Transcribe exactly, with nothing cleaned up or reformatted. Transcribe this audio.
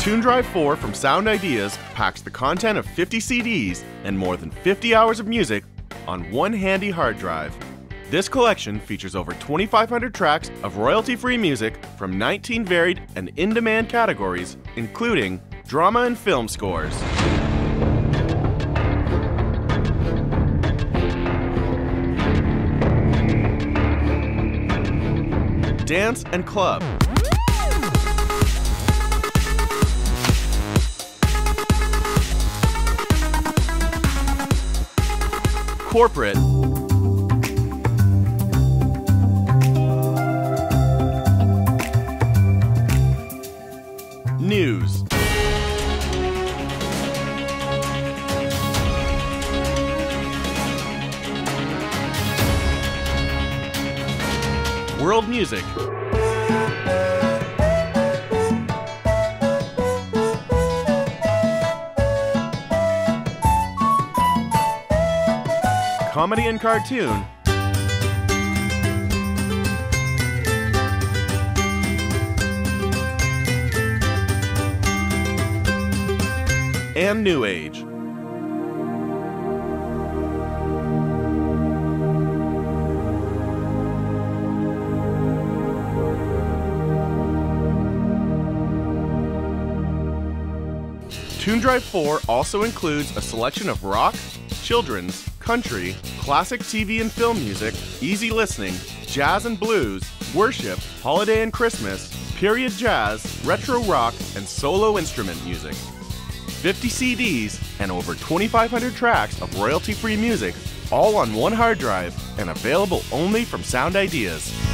Tune Drive four from Sound Ideas packs the content of fifty C Ds and more than fifty hours of music on one handy hard drive. This collection features over twenty-five hundred tracks of royalty-free music from nineteen varied and in-demand categories, including drama and film scores, dance and club, corporate, news, world music, comedy and cartoon, and new age. Tune Drive four also includes a selection of rock, children's, country, classic T V and film music, easy listening, jazz and blues, worship, holiday and Christmas, period jazz, retro rock, and solo instrument music. fifty C Ds and over twenty-five hundred tracks of royalty-free music, all on one hard drive and available only from Sound Ideas.